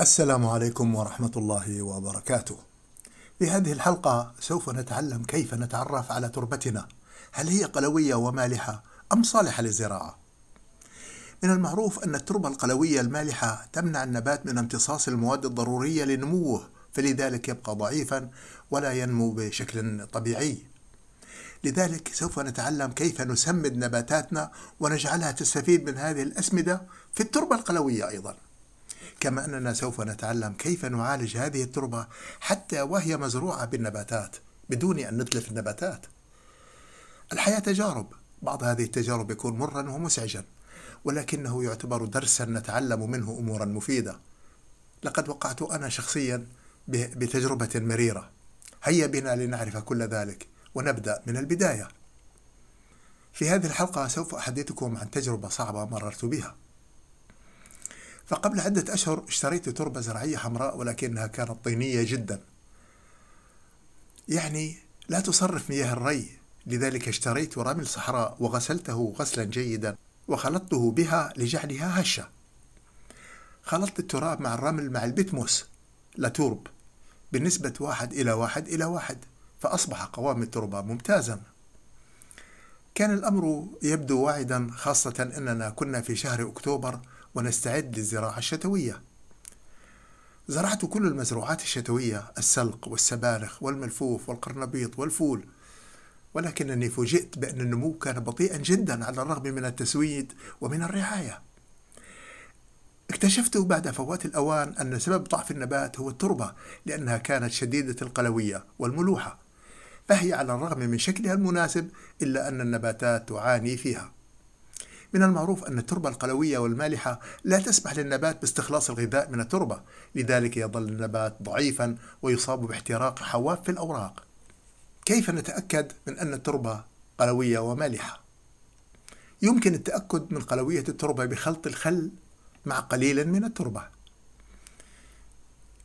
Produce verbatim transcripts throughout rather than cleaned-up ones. السلام عليكم ورحمة الله وبركاته. في هذه الحلقة سوف نتعلم كيف نتعرف على تربتنا، هل هي قلوية ومالحة أم صالحة للزراعة؟ من المعروف أن التربة القلوية المالحة تمنع النبات من امتصاص المواد الضرورية لنموه، فلذلك يبقى ضعيفا ولا ينمو بشكل طبيعي. لذلك سوف نتعلم كيف نسمد نباتاتنا ونجعلها تستفيد من هذه الأسمدة في التربة القلوية أيضا، كما أننا سوف نتعلم كيف نعالج هذه التربة حتى وهي مزروعة بالنباتات بدون أن نتلف النباتات. الحياة تجارب، بعض هذه التجارب يكون مرا ومسعجا، ولكنه يعتبر درسا نتعلم منه أمورا مفيدة. لقد وقعت أنا شخصيا بتجربة مريرة، هيا بنا لنعرف كل ذلك ونبدأ من البداية. في هذه الحلقة سوف أحدثكم عن تجربة صعبة مررت بها. فقبل عدة أشهر اشتريت تربة زراعية حمراء، ولكنها كانت طينية جدا، يعني لا تصرف مياه الري. لذلك اشتريت رمل صحراء وغسلته غسلا جيدا وخلطته بها لجعلها هشة. خلطت التراب مع الرمل مع البتموس لتورب بنسبة واحد إلى واحد إلى واحد، فأصبح قوام التربة ممتازا. كان الأمر يبدو واعدا، خاصة أننا كنا في شهر أكتوبر ونستعد للزراعة الشتوية. زرعت كل المزروعات الشتوية، السلق والسبانخ والملفوف والقرنبيط والفول، ولكنني فوجئت بأن النمو كان بطيئا جدا على الرغم من التسويد ومن الرعاية. اكتشفت بعد فوات الأوان أن سبب ضعف النبات هو التربة، لأنها كانت شديدة القلوية والملوحة، فهي على الرغم من شكلها المناسب إلا أن النباتات تعاني فيها. من المعروف أن التربة القلوية والمالحة لا تسمح للنبات باستخلاص الغذاء من التربة، لذلك يظل النبات ضعيفا ويصاب باحتراق حواف في الأوراق. كيف نتأكد من أن التربة قلوية ومالحة؟ يمكن التأكد من قلوية التربة بخلط الخل مع قليل من التربة.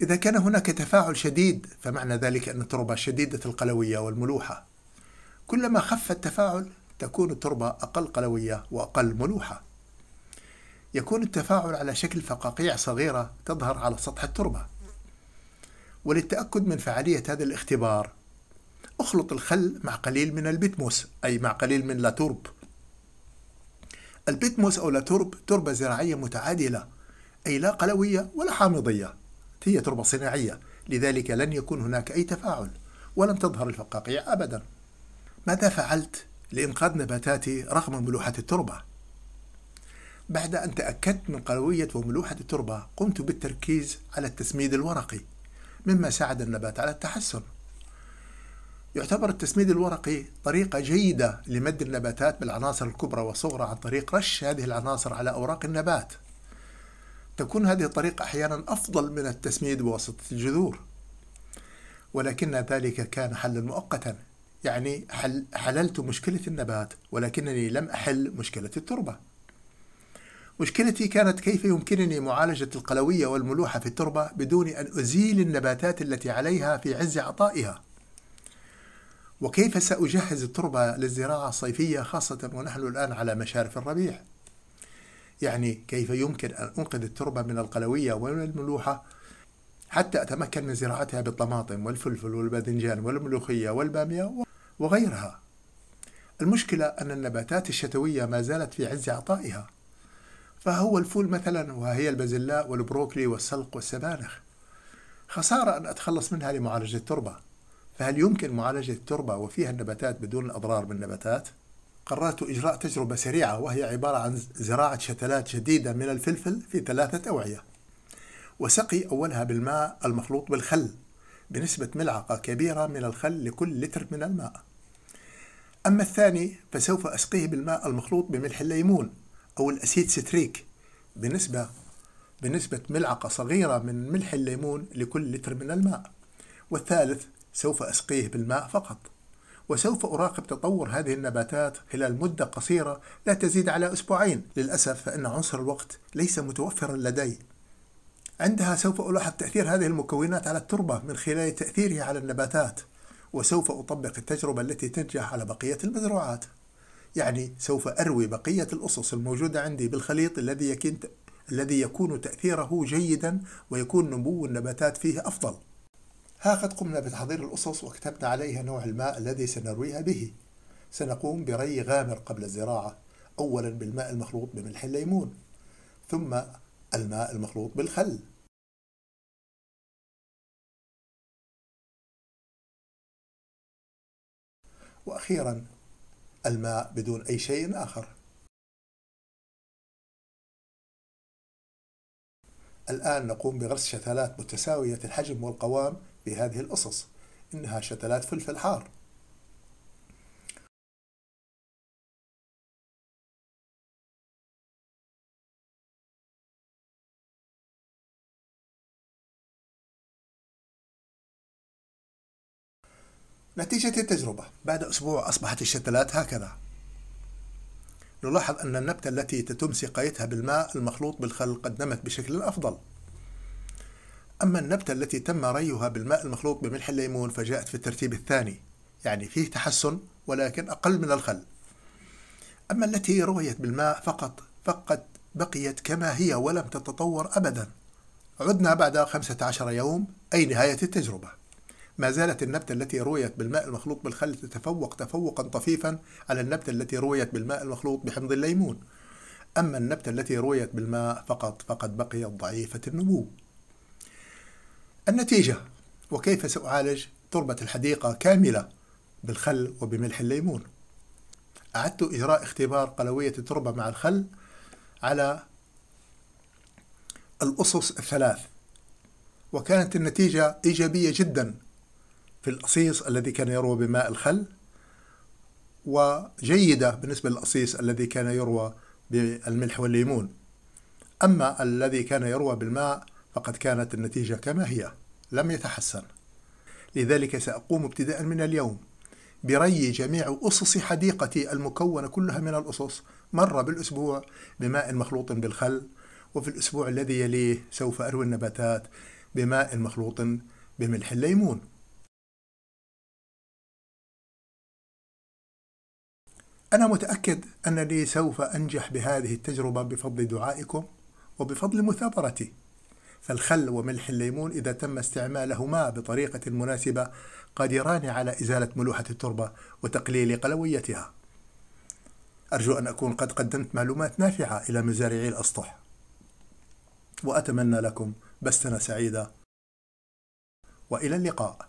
إذا كان هناك تفاعل شديد فمعنى ذلك أن التربة شديدة القلوية والملوحة. كلما خف التفاعل تكون التربة أقل قلوية وأقل ملوحة. يكون التفاعل على شكل فقاقيع صغيرة تظهر على سطح التربة. وللتأكد من فعالية هذا الاختبار أخلط الخل مع قليل من البتموس، أي مع قليل من لاتورب. البتموس أو لاتورب تربة زراعية متعادلة، أي لا قلوية ولا حامضية، هي تربة صناعية، لذلك لن يكون هناك أي تفاعل ولن تظهر الفقاقيع أبدا. ماذا فعلت لإنقاذ نباتاتي رغم ملوحة التربة؟ بعد أن تأكدت من قلوية وملوحة التربة قمت بالتركيز على التسميد الورقي، مما ساعد النبات على التحسن. يعتبر التسميد الورقي طريقة جيدة لمد النباتات بالعناصر الكبرى والصغرى عن طريق رش هذه العناصر على أوراق النبات. تكون هذه الطريقة أحيانا أفضل من التسميد بواسطة الجذور، ولكن ذلك كان حلا مؤقتا، يعني حل حللت مشكلة النبات ولكنني لم أحل مشكلة التربة. مشكلتي كانت كيف يمكنني معالجة القلوية والملوحة في التربة بدون أن أزيل النباتات التي عليها في عز عطائها، وكيف سأجهز التربة للزراعة الصيفية، خاصة ونحن الآن على مشارف الربيع. يعني كيف يمكن أن أنقذ التربة من القلوية والملوحة حتى أتمكن من زراعتها بالطماطم والفلفل والباذنجان والملوخية والبامية وغيرها. المشكلة أن النباتات الشتوية ما زالت في عز عطائها، فهو الفول مثلا وهي البازلاء والبروكلي والسلق والسبانخ، خسارة أن أتخلص منها لمعالجة التربة. فهل يمكن معالجة التربة وفيها النباتات بدون الأضرار بالنباتات؟ قررت إجراء تجربة سريعة، وهي عبارة عن زراعة شتلات جديدة من الفلفل في ثلاثة أوعية، وسقي أولها بالماء المخلوط بالخل بنسبة ملعقة كبيرة من الخل لكل لتر من الماء. أما الثاني فسوف أسقيه بالماء المخلوط بملح الليمون أو الأسيد ستريك بنسبة بنسبة ملعقة صغيرة من ملح الليمون لكل لتر من الماء. والثالث سوف أسقيه بالماء فقط، وسوف أراقب تطور هذه النباتات خلال مدة قصيرة لا تزيد على أسبوعين. للأسف فإن عنصر الوقت ليس متوفرا لدي. عندها سوف ألاحظ تأثير هذه المكونات على التربة من خلال تأثيرها على النباتات، وسوف أطبق التجربة التي تنجح على بقية المزروعات. يعني سوف أروي بقية الأصص الموجودة عندي بالخليط الذي الذي يكون تأثيره جيدا ويكون نمو النباتات فيه أفضل. ها قد قمنا بتحضير الأصص وكتبنا عليها نوع الماء الذي سنرويها به. سنقوم بري غامر قبل الزراعة، أولا بالماء المخلوط بملح الليمون، ثم الماء المخلوط بالخل، وأخيرا الماء بدون أي شيء آخر. الآن نقوم بغرس شتلات متساوية الحجم والقوام بهذه الأصص، إنها شتلات فلفل حار. نتيجة التجربة، بعد أسبوع أصبحت الشتلات هكذا. نلاحظ أن النبتة التي تتم سقايتها بالماء المخلوط بالخل قد نمت بشكل أفضل. أما النبتة التي تم ريها بالماء المخلوط بملح الليمون فجاءت في الترتيب الثاني، يعني فيه تحسن ولكن أقل من الخل. أما التي رويت بالماء فقط فقد بقيت كما هي ولم تتطور أبدا. عدنا بعد خمسة عشر يوم أي نهاية التجربة. ما زالت النبتة التي رويت بالماء المخلوط بالخل تتفوق تفوقا طفيفا على النبتة التي رويت بالماء المخلوط بحمض الليمون. أما النبتة التي رويت بالماء فقط فقد بقيت ضعيفة النمو. النتيجة، وكيف سأعالج تربة الحديقة كاملة بالخل وبملح الليمون. أعدت إجراء اختبار قلوية التربة مع الخل على الأصص الثلاث، وكانت النتيجة إيجابية جدا في القصيص الذي كان يروى بماء الخل، وجيدة بالنسبة للقصيص الذي كان يروى بالملح والليمون. أما الذي كان يروى بالماء فقد كانت النتيجة كما هي، لم يتحسن. لذلك سأقوم ابتداء من اليوم بري جميع أصص حديقتي المكونة كلها من الأصص مرة بالأسبوع بماء مخلوط بالخل، وفي الأسبوع الذي يليه سوف أروي النباتات بماء مخلوط بملح الليمون. أنا متأكد أنني سوف أنجح بهذه التجربة بفضل دعائكم وبفضل مثابرتي. فالخل وملح الليمون إذا تم استعمالهما بطريقة مناسبة قادران على إزالة ملوحة التربة وتقليل قلويتها. أرجو أن أكون قد قدمت معلومات نافعة إلى مزارعي الأسطح، وأتمنى لكم بستنة سعيدة، وإلى اللقاء.